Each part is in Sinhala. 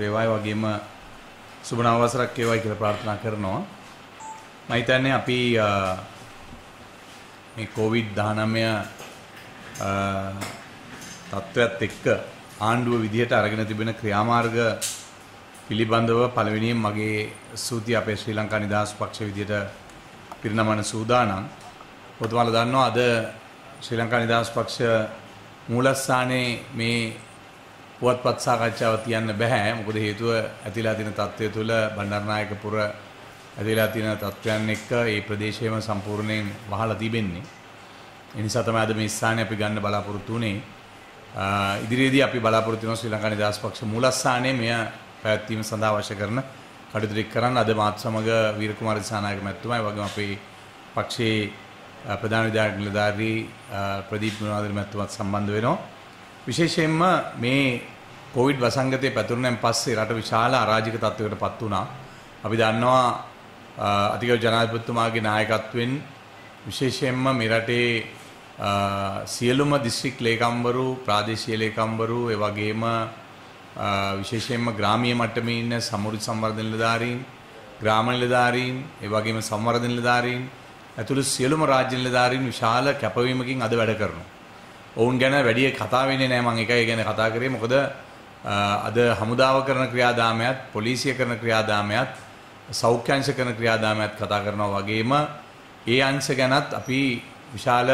रेवाय वगेम सुबनावसरक केवाय කියලා ප්‍රාර්ථනා කරනවා. මම හිතන්නේ අපි මේ COVID-19 තත්ත්වයත් එක්ක ආණ්ඩුව විදිහට අරගෙන තිබෙන ක්‍රියාමාර්ග පිළිබඳව පළවෙනියෙන් මගේ ස්තුතිය අපේ ශ්‍රී ලංකා නිදහස් පක්ෂ විදිහට පිරිනමන සූදානම්. ඔතනම දන්නවා අද ශ්‍රී ලංකා නිදහස් පක්ෂ මූලස්ථානයේ මේ පුවත්පත් සාකච්ඡාව තියන්න බෑ. මොකද හේතුව ඇතිලා තියෙන තත්ත්වය තුළ බණ්ඩාරනායකපුර ඇතිලා තියෙන තත්ත්වයන් එක්ක මේ ප්‍රදේශයේම සම්පූර්ණයෙන් වහලා තිබෙන්නේ. ඒ නිසා තමයි අද මේ ස්ථානය අපි ගන්න බලාපොරොත්තු වුනේ. ඉදිරියේදී අපි බලාපොරොත්තු වෙන ශ්‍රී ලංකා නිදහස් පක්ෂ මූලස්ථානයේ මෙය පැවැත්වීම සඳහා අවශ්‍ය කරන කටයුතු ටික කරන්න අද මාත් සමග වීරකුමාර දිසානායක මැතිතුමා වගේම අපේ පක්ෂයේ ප්‍රධාන විධායක නිලධාරී ප්‍රදීප් ගුණවර්ධන මැතිතුමාත් සම්බන්ධ වෙනවා. විශේෂයෙන්ම මේ කොවිඩ් වසංගතයේ පැතුරුණෙන් පස්සේ රට විශාල අරාජික තත්ත්වයකට පත් වුණා. අපි දන්නවා අතිගරු ජනාධිපතිතුමාගේ නායකත්වයෙන් විශේෂයෙන්ම මේ රටේ සියලුම දිස්ත්‍රික් ලේකම්වරු, ප්‍රාදේශීය ලේකම්වරු, ඒ වගේම විශේෂයෙන්ම ග්‍රාමීය මට්ටමේ ඉන්න සමුරු සංවර්ධන නිලධාරීන්, ග්‍රාම නිලධාරීන්, ඒ වගේම සංවර්ධන නිලධාරීන් ඇතුළු සියලුම රාජ්‍ය නිලධාරීන් විශාල කැපවීමකින් අද වැඩ කරනවා. ඔවුන් ගැන වැඩිය කතා වෙන්නේ නැහැ. මම එකයි ගැන කතා කරේ. මොකද අද හමුදාව කරන ක්‍රියාදාමයත්, පොලිසිය කරන ක්‍රියාදාමයත්, සෞඛ්‍ය අංශ කරන ක්‍රියාදාමයත් කතා කරනවා වගේම ඒ අංශ ගැනත් අපි විශාල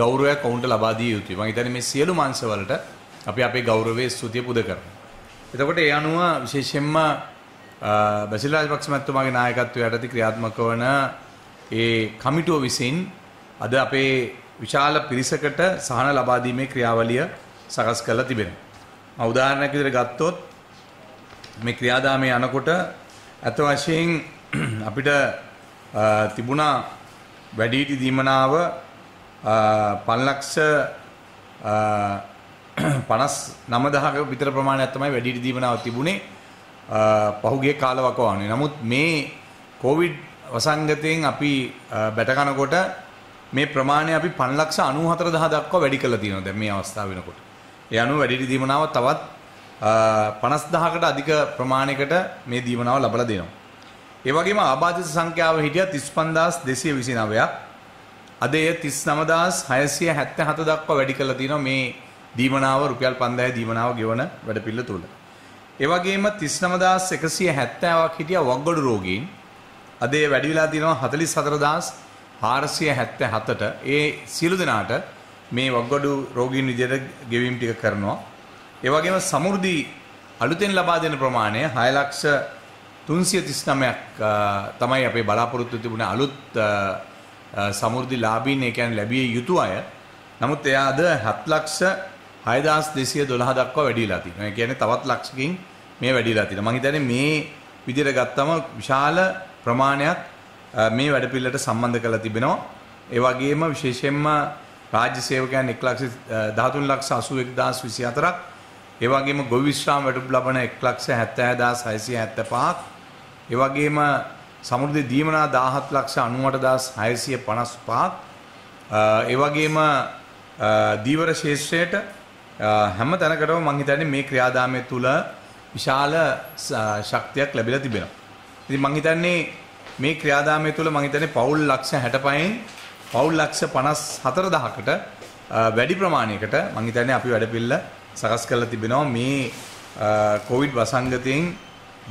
ගෞරවයක් ඔවුන්ට ලබා දිය යුතුයි. මම හිතන්නේ මේ සියලු අංශ වලට අපි අපේ ගෞරවයේ ස්තුතිය පුද කරනවා. එතකොට ඒ අනුව විශේෂයෙන්ම බැසිල් රාජපක්ෂ මැතිතුමාගේ නායකත්වය යටතේ ක්‍රියාත්මක වන ඒ කමිටුව විසින් අද අපේ විශාල පිරිසකට සහන ලබා දීමේ ක්‍රියාවලිය සකස් කරලා තිබෙනවා. මම උදාහරණයක් විදිහට ගත්තොත් මේ ක්‍රියාදාමයේ යනකොට අත වශයෙන් අපිට තිබුණා වැඩිහිටි දීමනාව 5,59,000ක විතර ප්‍රමාණයක් තමයි වැඩිහිටි දීමනාව තිබුණේ පහුගිය කාලවකවානුවේ. නමුත් මේ කොවිඩ් වසංගතයෙන් අපි බැටකනකොට මේ ප්‍රමාණය අපි 5,94,000 දක්වා වැඩි කරලා තියෙනවා දැන් මේ අවස්ථාව වෙනකොට. ඒ අනුව වැඩිහිටි දීමනාව තවත් 50,000කට අධික ප්‍රමාණයකට මේ දීමනාව ලබලා දෙනවා. ඒ වගේම ආබාධිත සංඛ්‍යාව හිටියා 35,229ක්. අද එය 39,677 දක්වා වැඩි කරලා තියෙනවා මේ දීමනාව රුපියල් 5,000 දීමනාව ගෙවන වැඩපිළිවෙල තුල. ඒ වගේම 39,170ක් හිටියා වකුගඩු රෝගීන්. අද එය වැඩි වෙලා තියෙනවා 44,477ට. ඒ සියලු දෙනාට මේ වකුගඩු රෝගීන් විදිහට ගෙවීම් ටික කරනවා. ඒ වගේම සමෘද්ධි අලුතෙන් ලබා දෙන ප්‍රමාණය 6,339ක් තමයි අපේ බලාපොරොත්තු තිබුණ අලුත් සමෘද්ධි ලාභීන්, ඒ කියන්නේ ලැබිය යුතු අය. නමුත් එයා අද 7,06,212 දක්වා වැඩිලා තියෙනවා. ඒ කියන්නේ තවත් ලක්ෂකින් මේ වැඩිලා තියෙනවා. මම හිතන්නේ මේ විදිහට ගත්තම විශාල ප්‍රමාණයක් මේ වැඩපිළිවෙලට සම්බන්ධ කරලා තිබෙනවා. ඒ වගේම විශේෂයෙන්ම රාජ්‍ය සේවකයන් 1,13,81,024ක්, ඒ වගේම ගොවි විශ්‍රාම වැටුප් ලබන 1,76,675ක්, ඒ වගේම සමෘද්ධි දීමනා 17,98,655ක්, ඒ වගේම දීවර ශේෂ්ත්‍රයට හැම තැනකටම මම හිතන්නේ මේ ක්‍රියාදාමය තුළ විශාල ශක්තියක් ලැබිලා තිබෙනවා. ඉතින් මම හිතන්නේ මේ ක්‍රියාදාමය තුළ මම හිතන්නේ පවුල් ලක්ෂ 65න් පවුල් ලක්ෂ 54,000කට වැඩි ප්‍රමාණයකට මම හිතන්නේ අපි වැඩපිළිවෙල සකස් කරලා තිබෙනවා මේ කොවිඩ් වසංගතයෙන්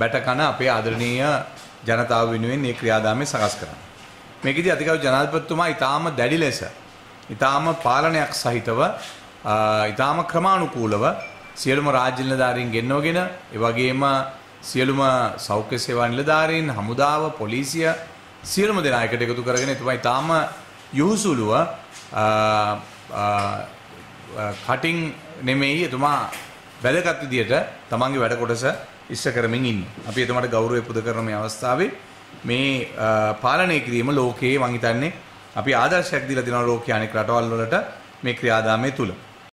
බැටකන අපේ ආදරණීය ජනතාව වෙනුවෙන් මේ ක්‍රියාදාමය සකස් කරන්න. මේකදී අතිගරු ජනාධිපතිතුමා ඊටාම දැඩි ලෙස, ඊටාම පාලනයක් සහිතව, ඊටාම ක්‍රමානුකූලව සියලුම රාජ්‍ය නිලධාරීන් ගෙන්නවගෙන, ඒ වගේම සියලුම සෞඛ්‍ය සේවා නිලධාරීන්, හමුදාව, පොලිසිය සියලුම දෙනා එකට එකතු කරගෙන එතුමා ඊටාම යහුසුලුව කටින් නෙමෙයි එතුමා වැදගත් විදියට තමන්ගේ වැඩ කොටස ඉෂ්ට කරමින් ඉන්නේ. අපි එතුමාට ගෞරවය පුද කරන මේ අවස්ථාවේ මේ පාලනය කිරීම ලෝකයේ මම හිතන්නේ අපි ආදර්ශයක් දීලා දෙනවා ලෝකයේ අනෙක් රටවල් වලට මේ ක්‍රියාදාමය තුල.